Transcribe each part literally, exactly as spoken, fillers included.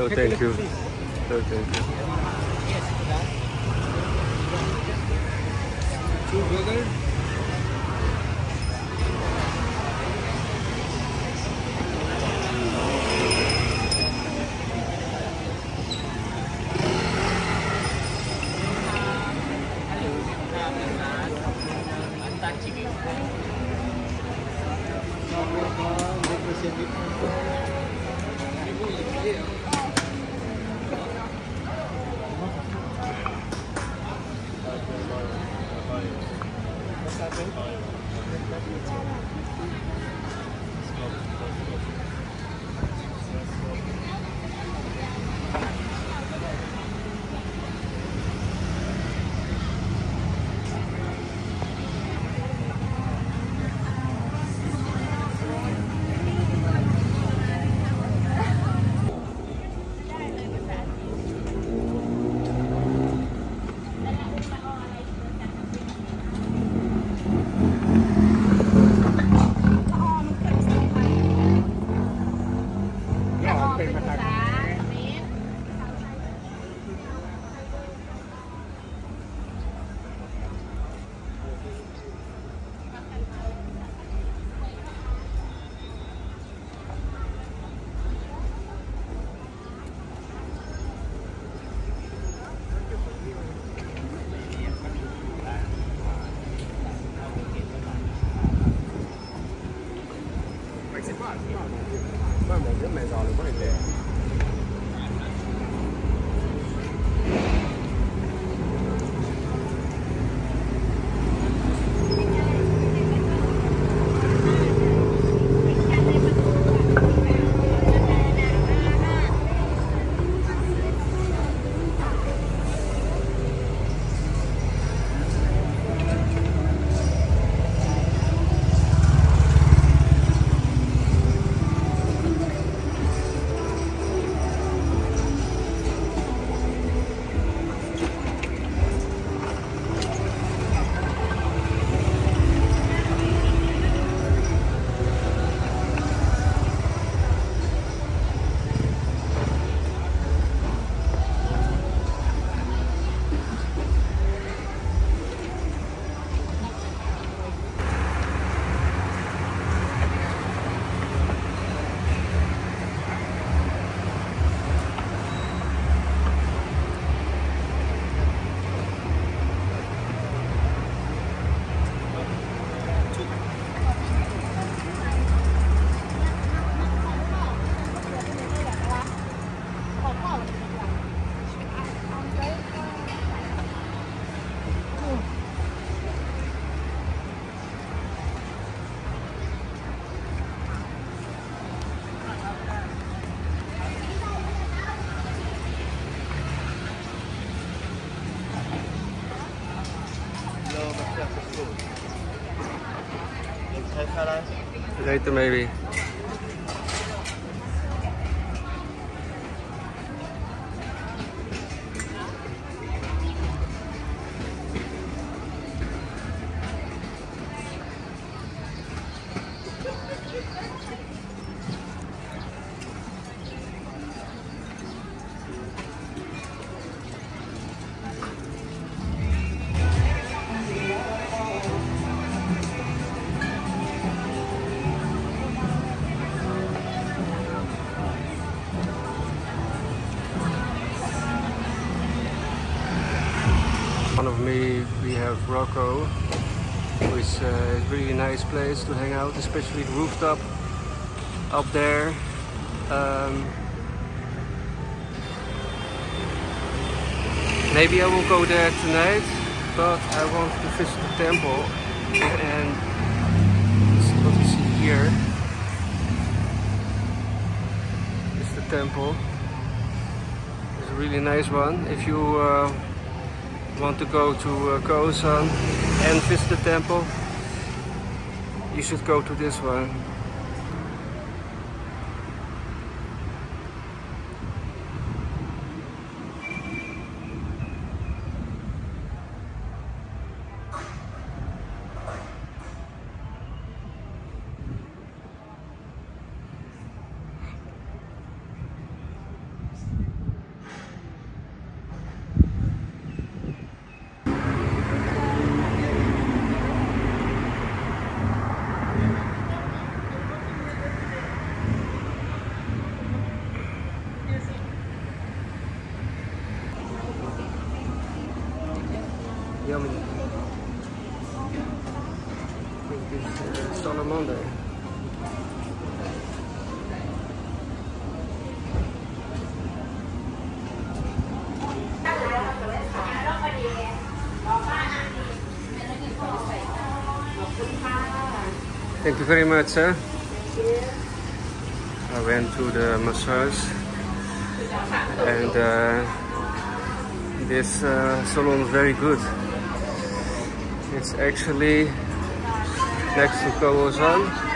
Oh, thank you. Oh, thank you. Yes, Later, maybe. In front of me we have Rocco, which is a really nice place to hang out, especially the rooftop up there. Um, maybe I will go there tonight, but I want to visit the temple and this is what you see here. It's the temple. It's a really nice one. If you uh, want to go to uh, Khaosan and visit the temple, you should go to this one. Yummy. I think this is uh, salamander. Thank you very much, sir. I went to the massage and uh, this uh, salon is very good. It's actually next to Khaosan.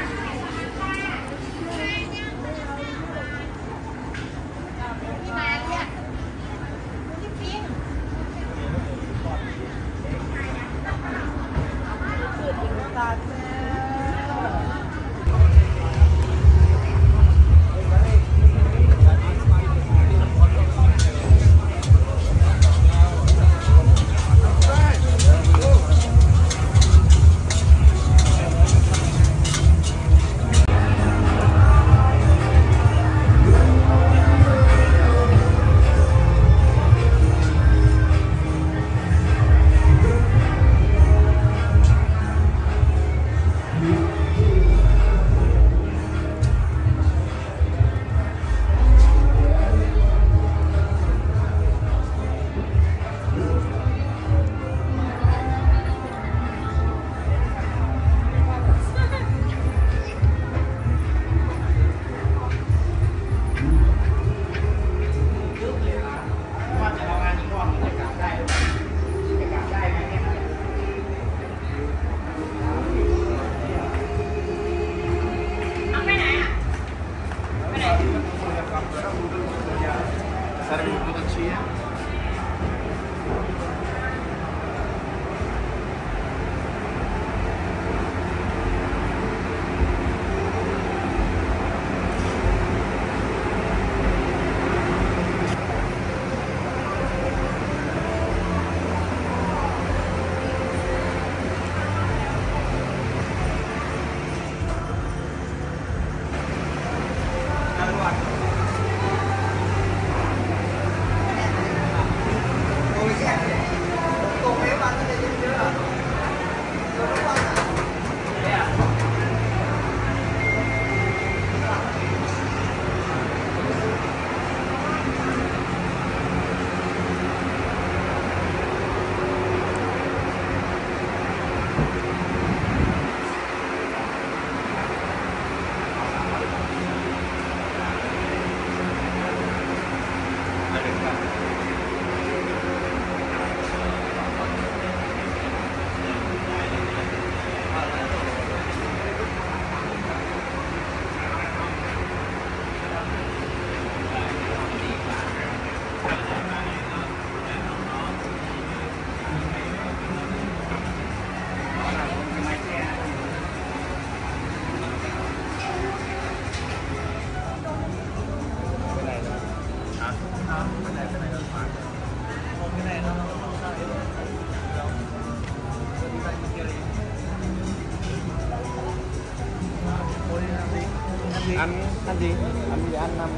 ăn ăn gì ăn gì ăn làm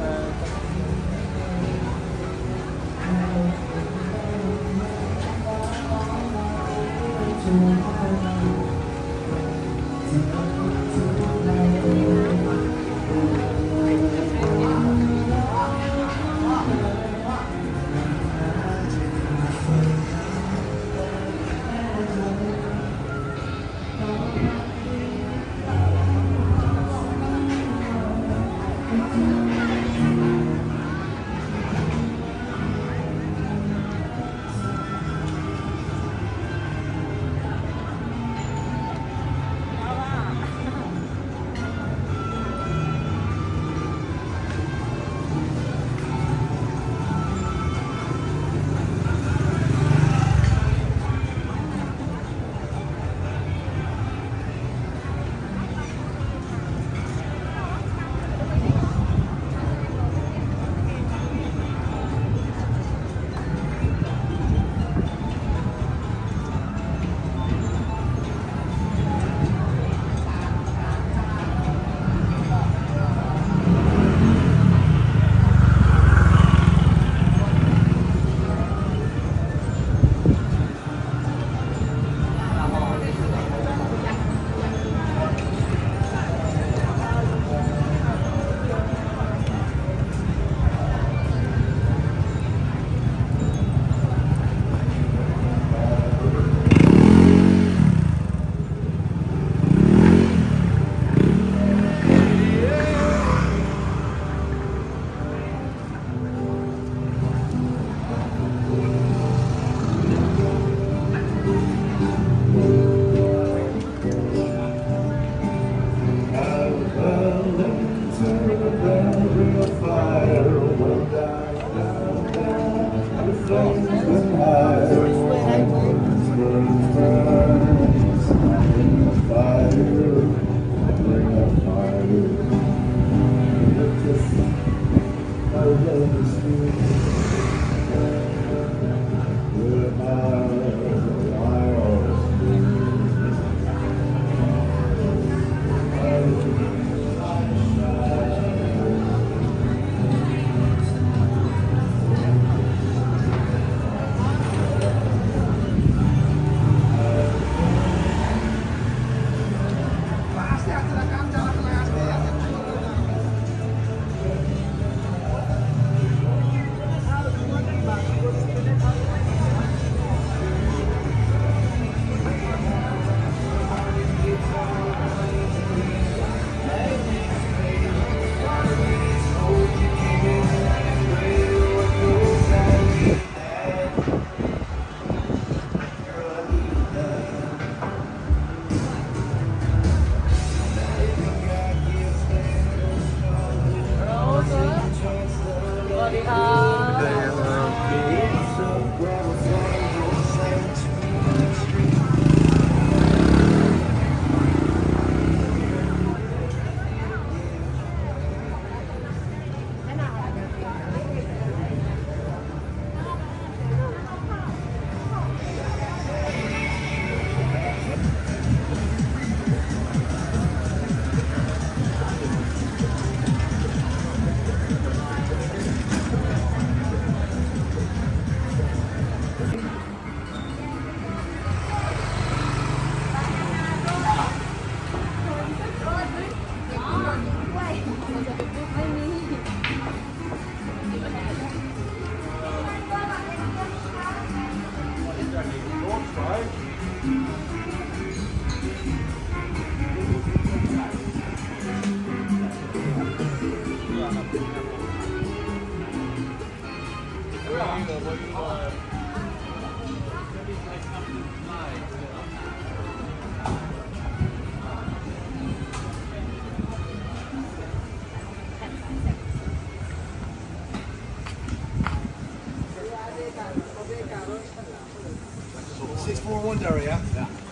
six four one area. Yeah.